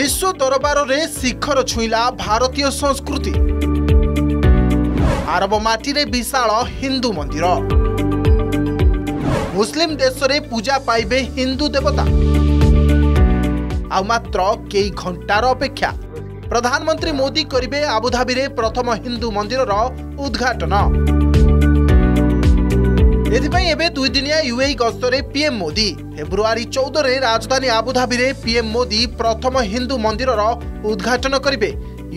विश्व दरबार में शिखर छुईला भारतीय संस्कृति। आरब माटी रे विशाल हिंदू मंदिर, मुस्लिम देश रे पूजा पाइबे हिंदू देवता। आ मात्र कई घंटार अपेक्षा प्रधानमंत्री मोदी करिबे आबुधाबी रे प्रथम हिंदू मंदिर उद्घाटन। एबे दुईदिनिया यूएई गस्तरे पीएम मोदी फेब्रुआरी 14 रे राजधानी आबुधाबी रे पीएम मोदी प्रथम हिंदू मंदिर उद्घाटन करिबे।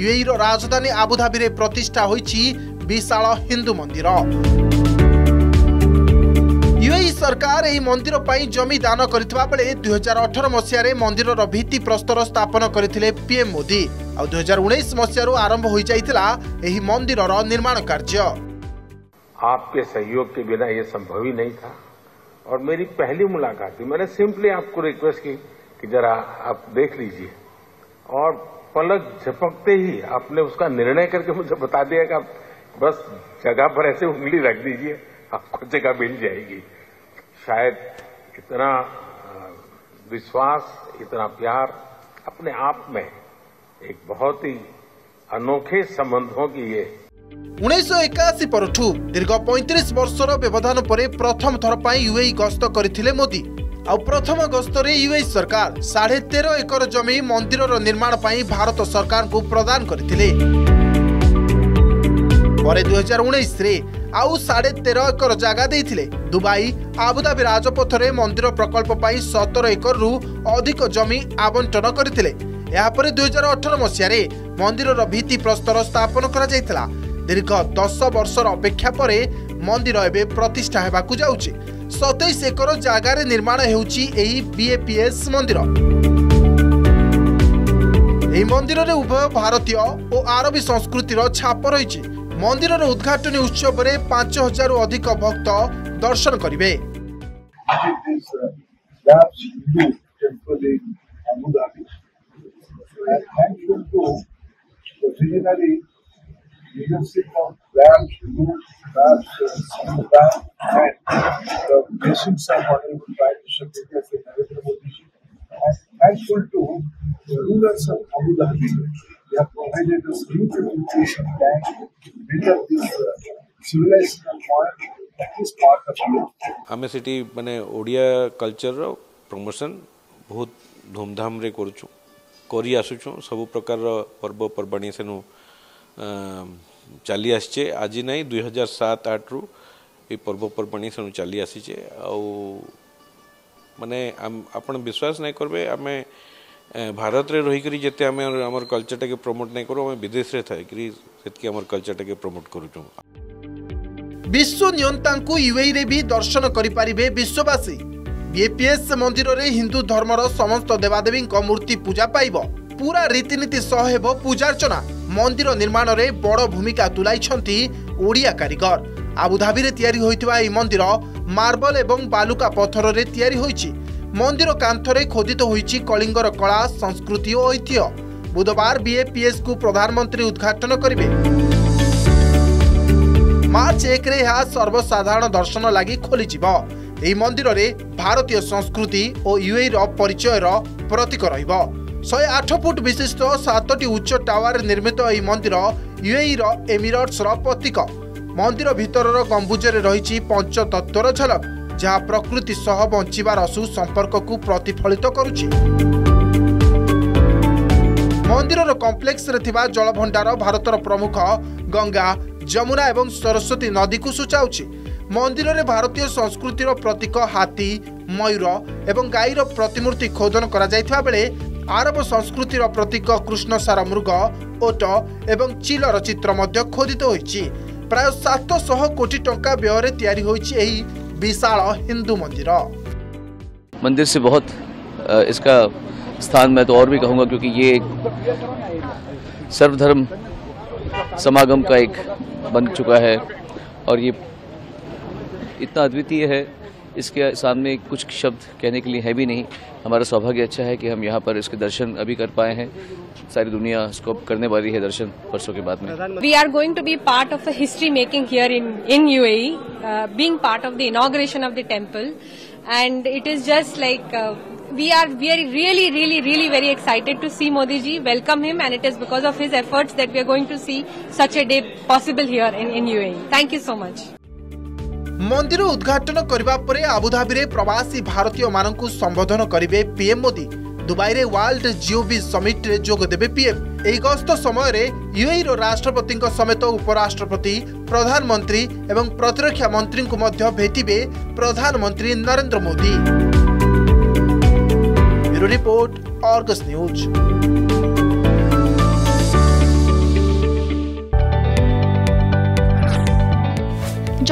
यूएई रो राजधानी आबुधाबी रे प्रतिष्ठा होईची विशाल हिंदू मंदिर। यूएई सरकार एही मंदिर पई जमी दान करितबा बेले 2018 मसिया रे मंदिर रो भित्तिप्रस्तर स्थापन करिथिले पीएम मोदी। आ 2019 मसिया रो आरंभ होई जायतिला एही मंदिर रो निर्माण कार्य। आपके सहयोग के बिना ये संभव ही नहीं था। और मेरी पहली मुलाकात थी, मैंने सिंपली आपको रिक्वेस्ट की कि जरा आप देख लीजिए, और पलक झपकते ही आपने उसका निर्णय करके मुझे बता दिया कि आप बस जगह पर ऐसे उंगली रख दीजिए, आपको जगह मिल जाएगी। शायद इतना विश्वास, इतना प्यार अपने आप में एक बहुत ही अनोखे संबंधों की ये 1981 परठू दीर्घ 35 वर्षर व्यवधान परे प्रथम थर पर यूएई गस्त करथिले मोदी। आ प्रथम गस्तरे यूएई सरकार 13.5 एकर जमी मंदिरर निर्माण पई भारत सरकार को प्रदान करथिले। परे 2019 रे आउ 13.5 एकर जागा देथिले। दुबई आबुधाबी राजपथरे मंदिर प्रकल्प पई 17 एकर रु अधिक जमी आवंटन करथिले। यापर 2018 मसिया रे मंदिरर भित्तिप्रस्तर स्थापन करा जायतिला। दीर्घ 10 वर्षर अपेक्षा परे मंदिर एबे प्रतिष्ठा हेबाकु जाउची। 27 एकर जागा रे निर्माण हेउची एही बीएपीएस मंदिर। एही मंदिर रे उभय भारतीय और आरबी संस्कृतिर छाप रहिची। मंदिर रे उद्घाटन उत्सव रे 5000 रु अधिक भक्त दर्शन करिवे। Leadership of BAPS, and the nations of Honorable Prime Minister Narendra Modi ji. And thankful to the rulers of Abu Dhabi, they have provided us beautiful place of land, built up this civilized world that is part of the world. हमें city माने Odia culture रो promotion बहुत धूमधाम रे करूछु, करी आसुछु। सब प्रकार रो पर्व पर्बाणी सेनु चली आसचे। आज ना 2007-8 रु ये पर्वपर्वाणी से चली आसीचे। माने आप विश्वास नहीं करबे, आम भारत रे रही जिते आम आमर कल्चरटा के प्रमोट नहीं करूँ, आम विदेश रे थाई आमर कल्चरटा के प्रमोट करूँ। विश्व नियंता यूएई रे भी दर्शन करें विश्ववासी। बीएपीएस मंदिर रे हिंदू धर्मर समस्त देवादेवी मूर्ति पूजा पाइब। पूरा रीतिनीति सहेब पूजार्चना। मंदिर निर्माण में बड़ भूमिका तुलाई ओडिया कारीगर। आबुधाबी रे तैयारी होइतवा एही मंदिर मार्बल एवं बालुका पत्थर रे तैयारी होईची। मंदिर कांथरे खोदित होईची कलिंगर कला, संस्कृति और ऐतिह्य। बुधवार बीएपीएस को प्रधानमंत्री उद्घाटन करिबे। मार्च 1 रे यह सर्वसाधारण दर्शन लागि खोली जिव। एही मंदिर रे भारतीय संस्कृति और यूएई रो परिचयर प्रतीक रहिबो। 108 फुट विशिष्ट 7टी उच्च टावर निर्मित यह मंदिर यूएई रो एमिरेट्स रो प्रतीक। मंदिर भितरर गम्बुजरे रही पंच तत्वर झलक, जहाँ प्रकृति सह बंचार सुसंपर्क को प्रतिफलित करुची। मंदिर कम्प्लेक्स जलभंडार भारतर प्रमुख गंगा, जमुना एवं सरस्वती नदी को सूचाऊची। मंदिर में भारतीय संस्कृतिर प्रतीक हाथी, मयूर एवं गाईर प्रतिमूर्ति खोदन कराइए। आरब संस्कृतिर प्रतीक कृष्णसार मृग, ओट एवं चिलर चित्र मध्य खोदित होईची। प्राय 700 कोटी टंका व्यय तैयारी होईची एही विशाल हिंदू मंदिर। मंदिर से बहुत इसका स्थान मैं तो और भी कहूँगा, क्योंकि ये सर्वधर्म समागम का एक बन चुका है और ये इतना अद्वितीय है, इसके सामने कुछ शब्द कहने के लिए है भी नहीं। हमारा सौभाग्य अच्छा है कि हम यहाँ पर इसके दर्शन अभी कर पाए हैं। सारी दुनिया इसको करने वाली है दर्शन परसों के बाद में। We are going to be part of a history making here in UAE, being part of the inauguration of the temple, and it is just like We are really very excited to see Modi ji, welcome him, and it is because of his efforts that we are going to see such a day possible here in UAE. Thank you so much. मंदिर उद्घाटन करबा परे Abu Dhabi रे प्रवासी भारतीय माननकु संबोधन करिवे पीएम मोदी। दुबई रे वर्ल्ड जीओवी समिट रे जोग देबे पीएम। एई गस्त समय रे यूएई रो राष्ट्रपति समेत उपराष्ट्रपति, प्रधानमंत्री एवं प्रतिरक्षा मंत्री को मध्य भेटिबे प्रधानमंत्री Narendra Modi. Bureau report, Argus news.